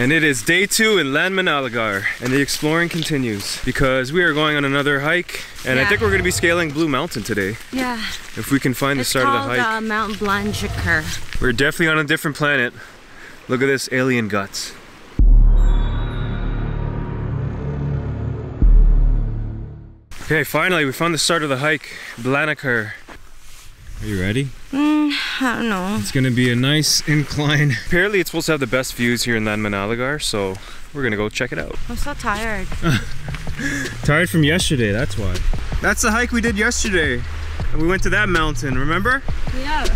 And it is day 2 in Landmannalaugar, and the exploring continues because we are going on another hike, and I think we're going to be scaling Blue Mountain today. Yeah. If we can find the start of the hike. It's called Mount Bláhnjúkur. We're definitely on a different planet. Look at this alien guts. Okay, finally we found the start of the hike, Bláhnjúkur. Are you ready? I don't know. It's gonna be a nice incline. Apparently it's supposed to have the best views here in Landmannalaugar, so we're gonna go check it out. I'm so tired. Tired from yesterday, that's why. That's the hike we did yesterday. And we went to that mountain, remember? Yeah.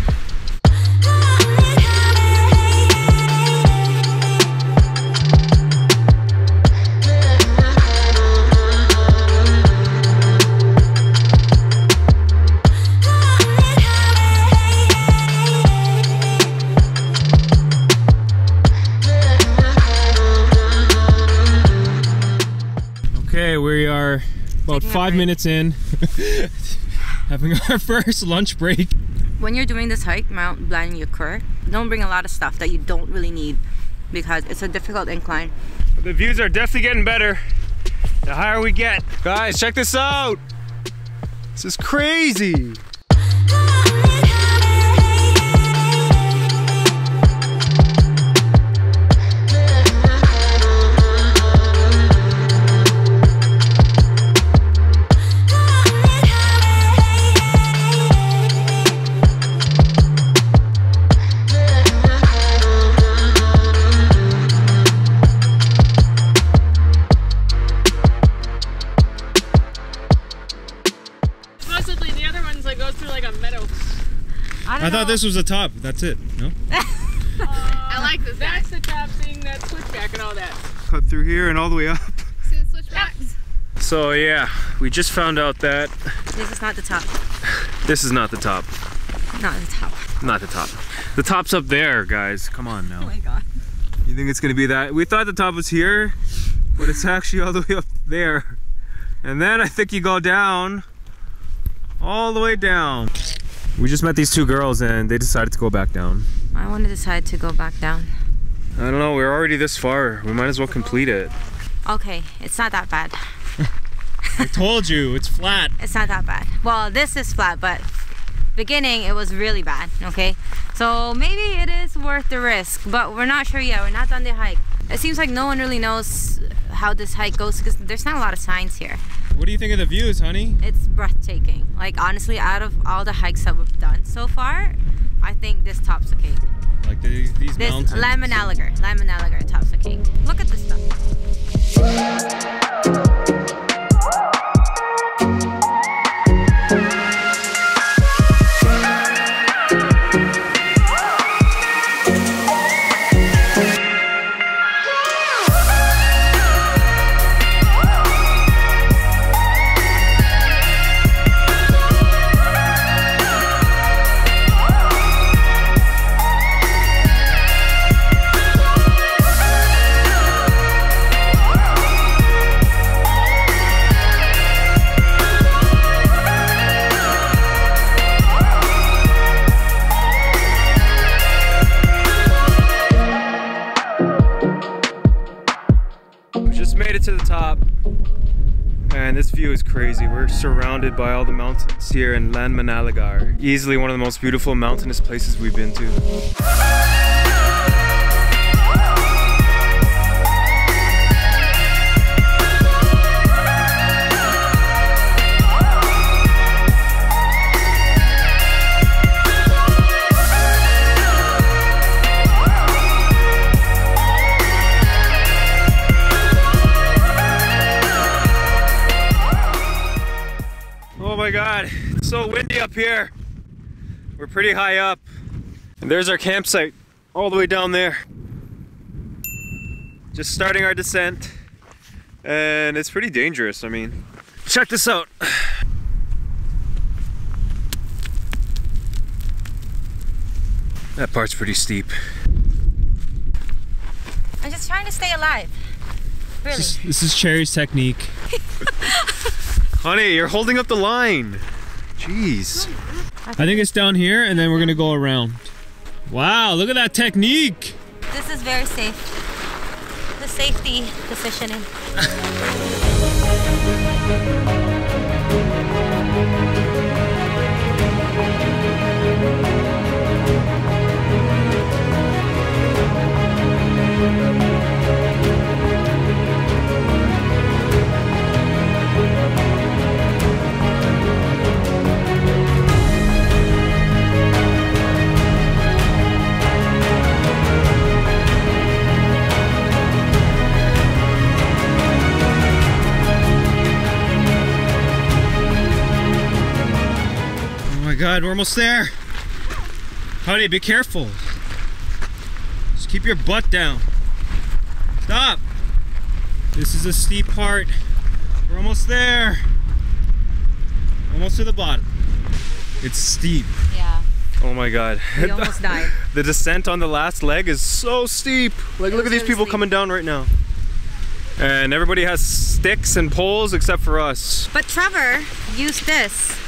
We are about 5 minutes in, having our first lunch break. When you're doing this hike, Mount Bláhnjúkur, don't bring a lot of stuff that you don't really need because it's a difficult incline. The views are definitely getting better the higher we get. Guys, check this out. This is crazy. I thought this was the top, that's it, no? I like this. That's the top thing, that switchback and all that. Cut through here and all the way up. See the switchbacks? So yeah, we just found out that... This is not the top. This is not the top. Not the top. Not the top. The top's up there, guys. Come on now. Oh my god. You think it's going to be that? We thought the top was here, but it's actually all the way up there. And then I think you go down, all the way down. We just met these two girls and they decided to go back down. I want to decide to go back down. I don't know, we're already this far. We might as well complete it. Okay, it's not that bad. I told you, it's flat. It's not that bad. Well, this is flat, but beginning it was really bad, okay? So maybe it is worth the risk, but we're not sure yet. We're not done the hike. It seems like no one really knows how this hike goes because there's not a lot of signs here. What do you think of the views, honey? It's breathtaking. Like, honestly, out of all the hikes that we've done so far, I think this tops the cake. Like these mountains? This Landmannalaugar tops the cake. Look at this stuff. To the top, and this view is crazy. We're surrounded by all the mountains here in Landmannalaugar. Easily one of the most beautiful mountainous places we've been to. Oh my god, it's so windy up here. We're pretty high up. And there's our campsite, all the way down there. Just starting our descent. And it's pretty dangerous, I mean. Check this out. That part's pretty steep. I'm just trying to stay alive. Really. This is Cherry's technique. Honey, you're holding up the line. Jeez. I think it's down here and then we're gonna go around. Wow, look at that technique. This is very safe. safety positioning. God, we're almost there. Honey, be careful. Just keep your butt down. Stop. This is a steep part. We're almost there. Almost to the bottom. It's steep. Yeah. Oh my God. We almost died. The descent on the last leg is so steep. Like, look at these people coming down right now. And everybody has sticks and poles except for us. But Trevor used this.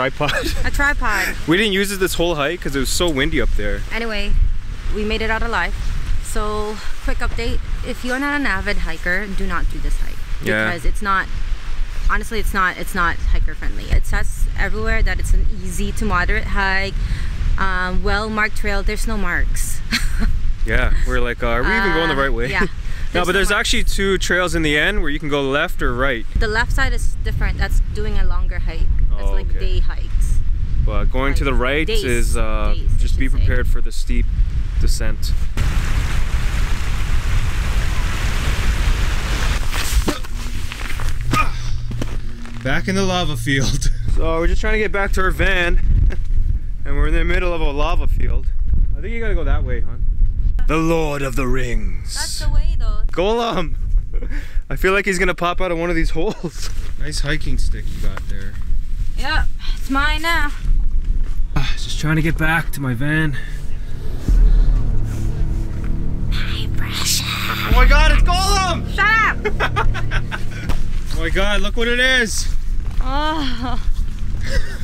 A tripod. We didn't use it this whole hike because it was so windy up there. Anyway, we made it out alive. So, quick update. If you're not an avid hiker, do not do this hike. Because it's not, honestly, it's not hiker friendly. It says everywhere that it's an easy to moderate hike, well-marked trail. There's no marks. Yeah, we're like, are we even going the right way? Yeah. No, but there's actually two trails in the end where you can go left or right. The left side is different. That's doing a longer hike. That's like day hikes. But going to the right is just be prepared for the steep descent. Back in the lava field. So we're just trying to get back to our van, and we're in the middle of a lava field. I think you gotta go that way, huh? The Lord of the Rings. That's the way though. Golem! I feel like he's gonna pop out of one of these holes. Nice hiking stick you got there. Yep, it's mine now. Just trying to get back to my van. My precious. Oh my God, it's Golem! Shut up! Oh my God, look what it is! Oh,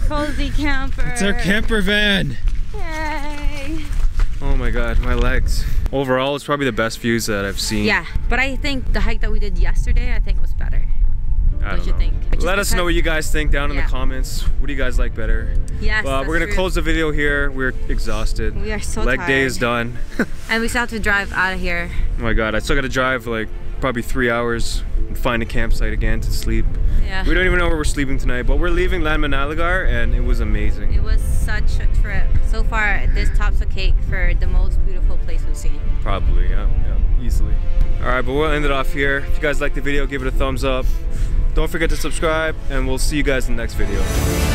cozy camper. It's our camper van. Yay! Oh my God, my legs. Overall, it's probably the best views that I've seen. Yeah, but I think the hike that we did yesterday, I think was better. What you think? Let us know what you guys think down in the comments. What do you guys like better? Yes, we're gonna close the video here. We're exhausted. We are so tired. Leg day is done. And we still have to drive out of here. Oh my God, I still gotta drive like probably 3 hours and find a campsite again to sleep. Yeah. We don't even know where we're sleeping tonight, but we're leaving Landmannalaugar and it was amazing. It was such a trip. So far, this tops the cake for the most beautiful place we've seen. Probably, yeah, easily. All right, but we'll end it off here. If you guys like the video, give it a thumbs up. Don't forget to subscribe, and we'll see you guys in the next video.